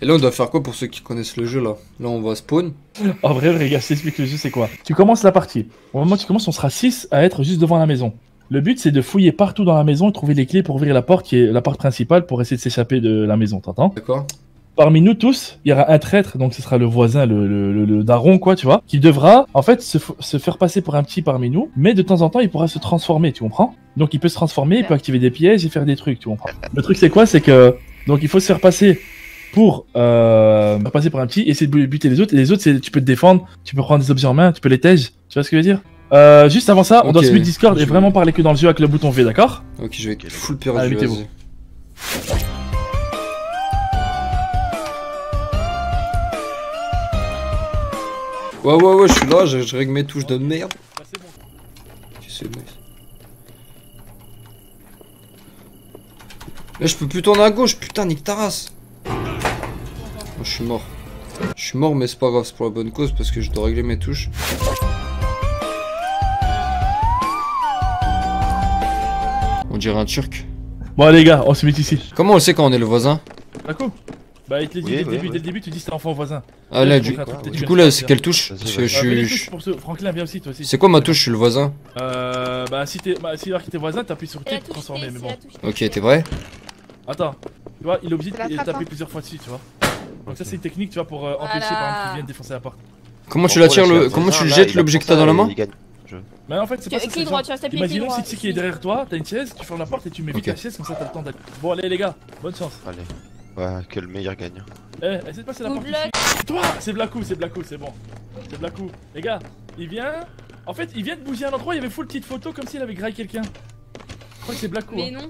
Et là on doit faire quoi pour ceux qui connaissent le jeu là? Là on va spawn. En vrai, regarde, je t'explique le jeu c'est quoi. Tu commences la partie. Au moment où tu commences, on sera 6 à être juste devant la maison. Le but c'est de fouiller partout dans la maison et trouver les clés pour ouvrir la porte qui est la porte principale pour essayer de s'échapper de la maison, t'entends? D'accord. Parmi nous tous, il y aura un traître, donc ce sera le voisin, le daron, quoi, tu vois, qui devra, en fait, se faire passer pour un petit parmi nous, mais de temps en temps, il pourra se transformer, tu comprends? Donc, il peut se transformer, il peut activer des pièges et faire des trucs, tu comprends? Le truc, c'est quoi? C'est que, donc, il faut se faire passer pour un petit, essayer de buter les autres, et les autres, tu peux te défendre, tu peux prendre des objets en main, tu peux les tèges, tu vois ce que je veux dire? Juste avant ça, on doit se mettre Discord et vraiment parler que dans le jeu avec le bouton V, d'accord? Ok, je vais full perdu, vas-y. Ouais, je suis là, je règle mes touches de merde. Bah, c'est bon. Là, je peux plus tourner à gauche, putain, nique ta race. Oh, je suis mort. Je suis mort, mais c'est pas grave, c'est pour la bonne cause parce que je dois régler mes touches. On dirait un turc. Bon, les gars, on se met ici. Comment on sait quand on est le voisin? D'accord. Bah il te l'a dit dès le début, tu dis c'est enfant voisin. Ah là du coup là c'est quelle touche? Franklin viens aussi toi aussi. C'est quoi ma touche? Je suis le voisin. Bah si t'es voisin t'appuies sur T pour transformer mais bon. Ok t'es vrai? Attends, tu vois il est obligé de taper plusieurs fois dessus tu vois. Donc ça c'est une technique tu vois pour empêcher par exemple qu'il vienne défoncer la porte. Comment tu l'attires le. Comment tu jettes l'objet que t'as dans la main? Mais en fait c'est pas ça. Imaginons si qui est derrière toi, t'as une chaise, tu fermes la porte et tu mets vite la chaise comme ça t'as le temps d'aller. Bon allez les gars, bonne chance. Allez. Ouais, que le meilleur gagne. Eh, essaie de passer la partie. Toi, c'est Blackout, c'est bon. C'est Blackout. Les gars, il vient. En fait, il vient de bouger à un endroit, il y avait full petite photo comme s'il avait graillé quelqu'un. Je crois que c'est Blackout. Mais non.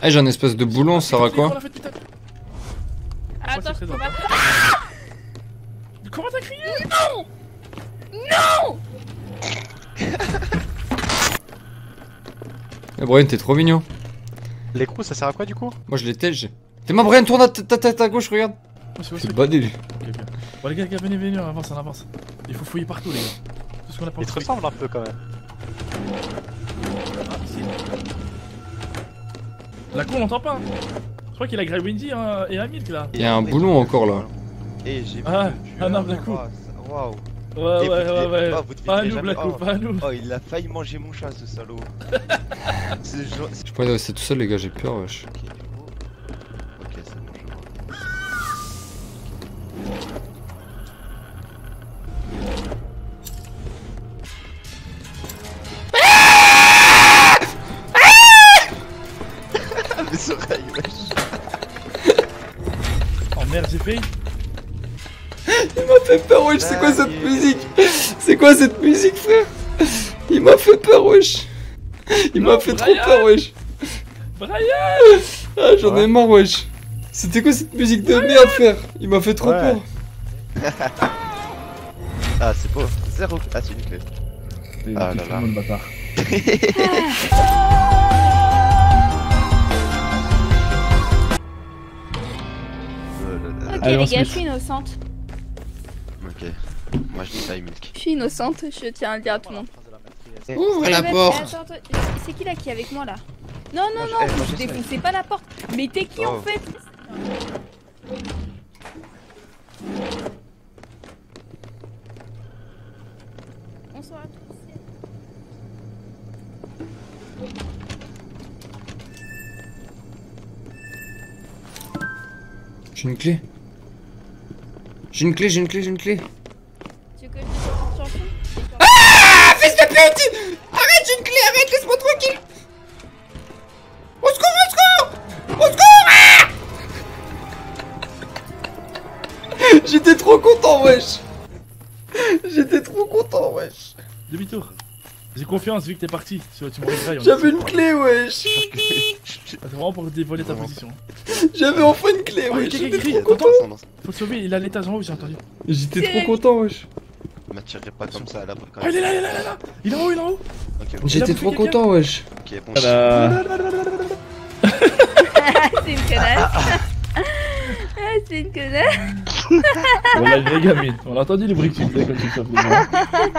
Eh, j'ai un espèce de boulon, ça va quoi? Attends, je peux pas. Comment t'as crié? Non! Non! Eh Brian t'es trop mignon. L'écrou ça sert à quoi du coup? Moi je les tège. T'es ma Brian tourne ta tête à gauche regarde. C'est badé lui. Bon les gars venez on avance. Il faut fouiller partout les gars. Tout ce qu'on a pas. Ils te ressemblent un peu quand même. Ah ici. La con on entend pas. Je crois qu'il a Grey Windy et un Milk là. Il y a un boulon encore là. Et j'ai un arbre d'un coup. Waouh. Ouais. Pas à nous, Blacko, pas à nous. Oh, il a failli manger mon chat, ce salaud. Je pourrais rester tout seul, les gars, j'ai peur, wesh. Ok, c'est bon, je vois. Mes oreilles, wesh. Oh merde, j'ai failli. Il m'a fait peur, wesh, c'est quoi cette musique? C'est quoi cette musique, frère? Il m'a fait peur, wesh. Il m'a fait trop peur, wesh. Brian! Ah, j'en ai marre, wesh. C'était quoi cette musique de merde, frère? Il m'a fait trop peur. Ah, c'est beau. Zéro. Ah, c'est une clé. Ah là là. Ok, les gars, je suis innocente. Ok, moi je dis ça, Milk. Je suis innocente, je tiens à le dire à tout le monde. Ouvre la porte! C'est qui là qui est avec moi là? Non, vous défoncez pas la porte! Mais t'es qui en fait? Bonsoir à tous. J'ai une clé. J'ai une clé. Tu veux que je te chanson? Ah, fils de pute! Arrête, j'ai une clé, arrête, laisse-moi tranquille! Au secours, ah. J'étais trop content, wesh! Demi-tour. J'ai confiance vu que t'es parti. J'avais une clé, wesh! C'est vraiment pour dévoiler ta position. J'avais enfin une clé, wesh! J'étais trop content! Faut le sauver, il a l'étage en haut, j'ai entendu. J'étais trop content, wesh! Ne m'attirerai pas comme ça à la brocante. Il est là, il est en haut, J'étais trop content, wesh! Ok, bon, c'est une connasse! C'est une connasse! On a le gamine. On a entendu les bruits que tu faisais quand tu te faisais.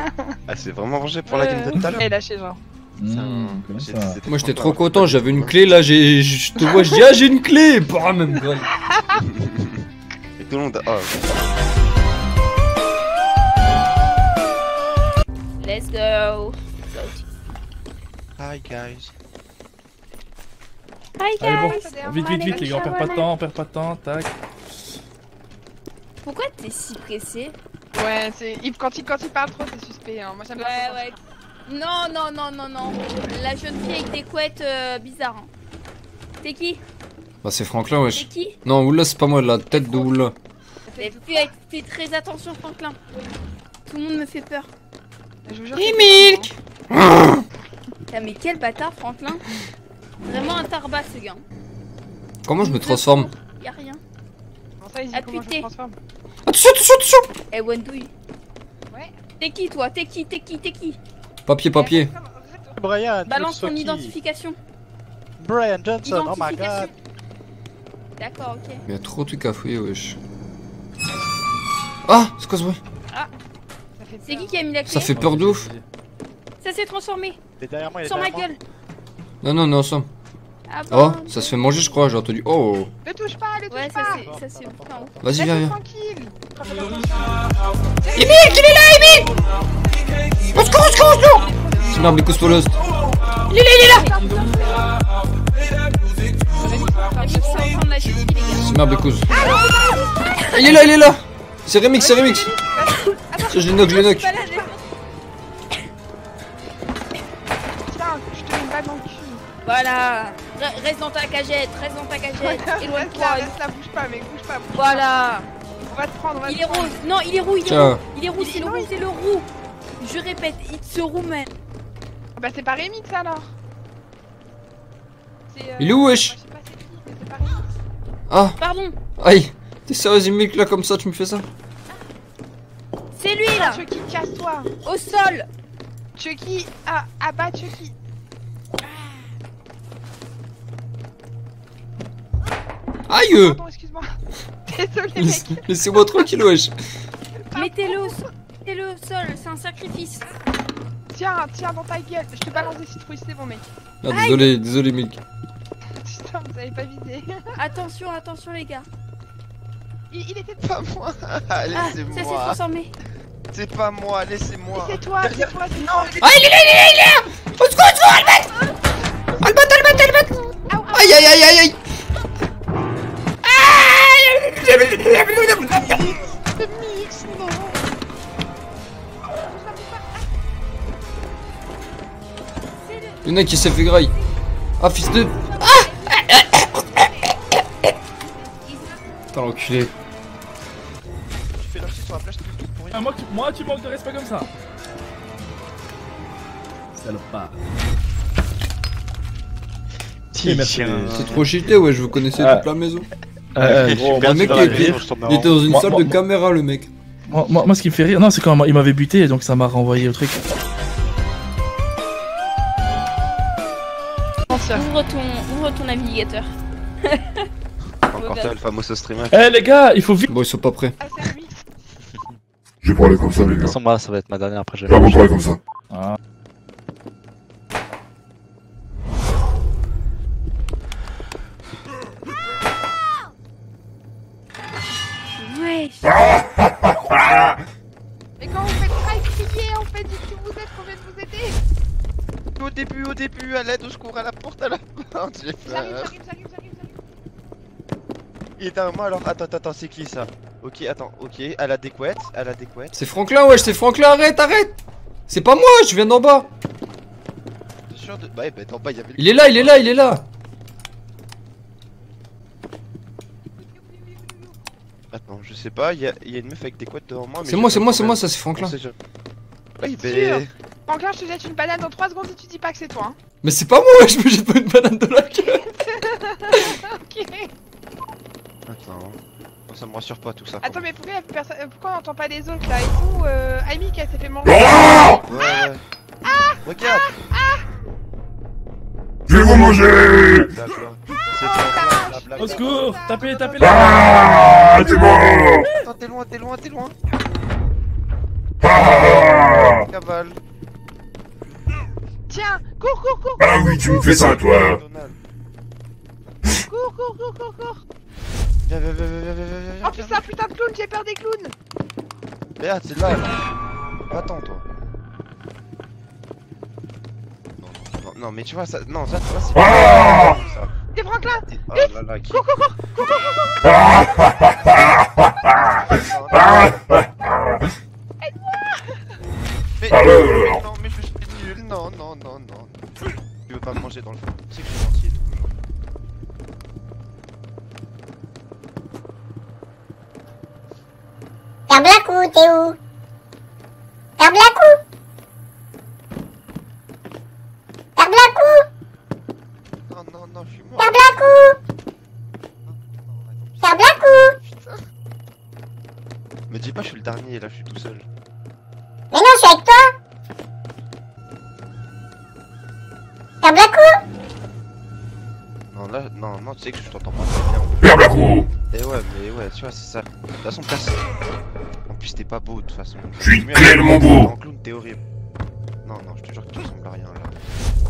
Ah, c'est vraiment rangé pour la game de tout à l'heure. Elle a lâché genre. Moi j'étais trop content, j'avais une clé là, je te vois, je dis ah j'ai une clé. Bah même gueule. Et tout le monde a... Let's go. Hi guys. Hi guys. Allez, bon. Vite les gars, on perd pas de temps, tac. Pourquoi t'es si pressé? Ouais, c'est quand il parle trop, c'est suspect hein. Moi j'aime pas. Ouais. Non. La jeune fille avec des couettes bizarres. Hein. C'est qui? Bah c'est Franklin wesh. C'est qui? Non, Oula c'est pas moi, la tête de Oula. Fais très attention Franklin. Tout le monde me fait peur. Remilk. Putain mais quel bâtard Franklin. Vraiment un tarbat ce gars. Comment je me transforme? Y'a rien. Appuie T. Attention. Eh Wendouille. Ouais. T'es qui toi? T'es qui? Papier. Brian, balance ton identification. Brian Johnson, oh my god. D'accord, ok. Il y a trop de trucs à fouiller, wesh. Ah, c'est quoi ce bruit? Ah, c'est qui a mis la clé? Ça fait peur de ouf. Ça s'est transformé. Sur ma gueule. Non, ça. Ah bon, oh, ça se fait manger, je crois, j'ai entendu. Oh. Ne touche pas, ne touche pas. Ça se fait. Vas-y, viens. Tranquille. Emile, il est là, Emile. On se court, non! C'est marre, les cosmolos! Il est là! C'est marre, les cos. Il est là! C'est Remix, Attends, je le knock! Putain, je te mets une balle dans le cul! Voilà! Reste dans ta cagette! Éloigne-toi! Reste là, bouge pas! Voilà! On va te prendre, Il est rose! Non, il est roux, c'est le roux! Je répète, it's a Roumane. Bah c'est pas Remix alors. Il est où wesh? Ah pardon. Aïe. T'es sérieuse Emile là comme ça tu me fais ça? C'est lui là. Chucky, casse-toi. Au sol. Chucky, abat Chucky. Aïe. Pardon, excuse-moi. Désolé mec. Laissez-moi tranquille wesh. Mettez-le au sol. Mettez-le au sol, c'est un sacrifice. Tiens dans ta gueule, je te balance des citrouilles, c'est bon mec. Ah, désolé mec. Putain, vous avez pas visé. Attention les gars. Il était pas moi. Laissez-moi. Ça s'est transformé. C'est pas moi, laissez-moi. C'est toi. Ah il est là. Au secours, Albert. Aïe. Il y en a qui s'est fait graille. Ah fils de... Putain l'enculé. Moi tu manques de respect comme ça. Salopard. C'est trop cheaté ouais, je vous connaissais toute la maison. Le mec il était dans une salle de caméra le mec. Moi ce qui me fait rire, non c'est quand il m'avait buté donc ça m'a renvoyé au truc. Ouvre ton navigateur. Encore le fameux streamer. Eh les gars, il faut vite. Bon, ils sont pas prêts. Je vais parler comme ça, les gars. De toute façon, moi, ça va être ma dernière après. Je vais parler comme ça. Ah. Ouais. Mais quand vous faites pas crier, en fait, dites qui vous êtes, qu'on vient de vous aider. Au début, à l'aide, je cours à la porte, à la porte, j'ai peur. J'arrive. Il est derrière moi alors, attends, c'est qui ça? Ok, à la découette. C'est Franklin, wesh, arrête! C'est pas moi, je viens d'en bas! T'es sûr de... Bah, d'en bas, y'avait... Il est là! Attends, je sais pas, y a une meuf avec des couettes devant moi, mais... C'est moi, ça, c'est Franklin. Oui, ben... Franklin, je te jette une banane dans 3 secondes si tu dis pas que c'est toi. Hein. Mais c'est pas moi, je me jette pas une banane dans la gueule. Ok. Attends, ça me rassure pas tout ça. Attends, mais pourquoi on entend pas les autres là? Et tout, Amy qui s'est fait manger. Regarde. Je vais vous manger. D'accord. C'est toi. blague. Au secours, tapez là. Ah, t'es mort. Attends, t'es loin. Ah, cavale. Tiens, cours. Ah oui, tu me fais ça, toi. Cours. Viens. Oh putain, putain de clown, j'ai peur des clowns. Merde, c'est là. Va-t'en, toi. Non, mais tu vois, ça. Non, ça, tu vois, c'est. Ah ça. T'es Franklin là. Vite là, qui... Cours. Aide-moi. Mais je suis nul. Non. Tu veux pas me manger dans le fond. C'est que je suis gentil. T'as Blackout, t'es où? T'as Blackout? Non, je suis mort. T'as Blackout. Me dis pas, je suis le dernier là, je suis tout seul. Mais non, je suis avec toi. T'as Blackout. Non, là, non, tu sais que je t'entends pas bien. T'as Blackout. Eh ouais, mais ouais, tu vois, c'est ça. De toute façon, casse. En plus, t'es pas beau de toute façon. Je suis tellement beau. En clown, t'es horrible. Non, je te jure que tu ressembles à rien là.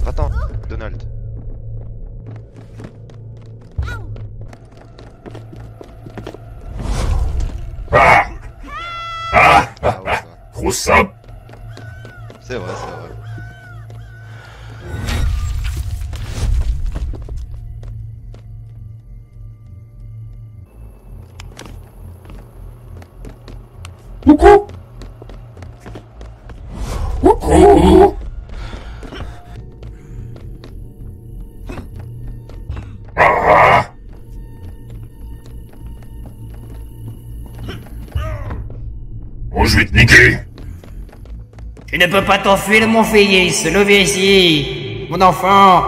Attends, Donald. Sap. C'est vrai. Coucou. Oh, je vais te niquer. Tu ne peux pas t'enfuir, mon fils, levez ici, mon enfant.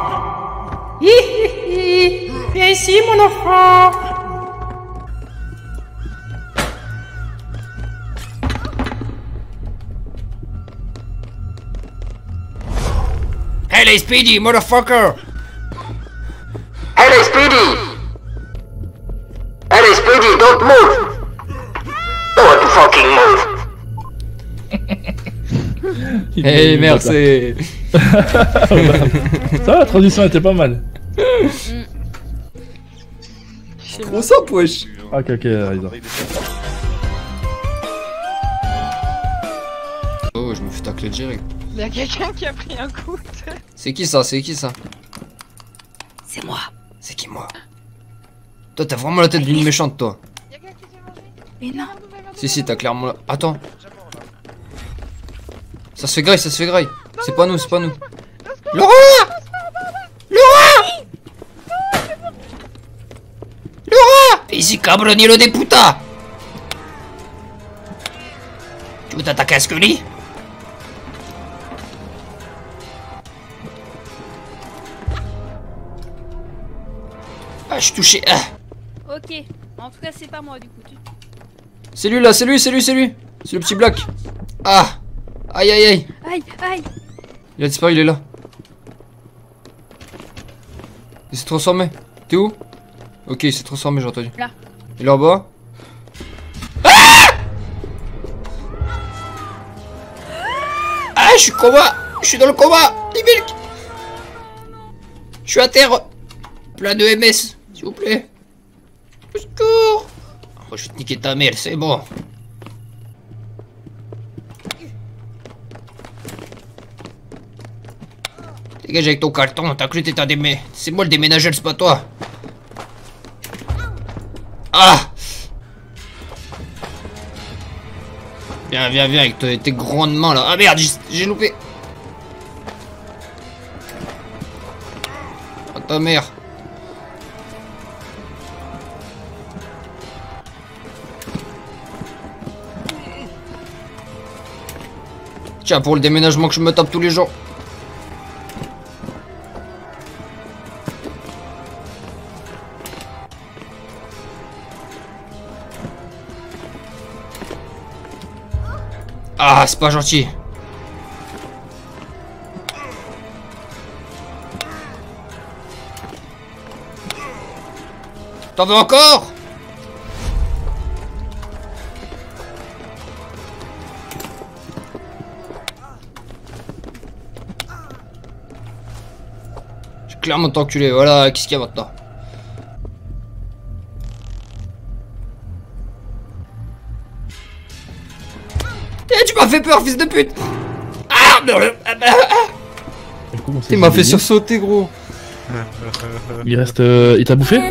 Hi. Viens ici, mon enfant. Allez, Speedy, motherfucker. Allez, Speedy, don't move. Don't fucking move. Hey, merci. Ça, la transition était pas mal. Trop simple, wesh. Ok, Risa. Oh, je me fais tacler direct. Y'a quelqu'un qui a pris un coup. C'est qui ça? C'est moi. C'est qui? Toi, t'as vraiment la tête d'une méchante, toi. Y'a quelqu'un qui s'est mangé. Mais non. Si, t'as clairement la... Attends. Ça se fait graille. C'est pas nous. Laura! Easy, cabronilo de puta! Tu veux t'attaquer à Scully? Ah, je suis touché. Ah. Ok, en tout cas, c'est pas moi du coup. C'est lui là, c'est lui. C'est le petit Black. Ah! Aïe. Il a disparu, il est là. Il s'est transformé. T'es où? Ok, il s'est transformé, j'ai entendu. Là. Il est en bas. Ah, je suis combat. Je suis dans le combat. Je suis à terre. Plein de MS, s'il vous plaît. Au secours. Oh, je vais te niquer ta mère, c'est bon. Dégage avec ton carton, t'as cru que t'étais un déménageur. C'est moi le déménageur, c'est pas toi. Ah! Viens avec tes grandes mains là. Ah merde, j'ai loupé. Ah ta mère. Tiens, pour le déménagement que je me tape tous les jours. Ah, c'est pas gentil. T'en veux encore? J'ai clairement t'enculé, voilà, qu'est-ce qu'il y a maintenant? Eh, tu m'as fait peur, fils de pute! Ah, il m'a fait sursauter, gros. Il reste... il t'a bouffé?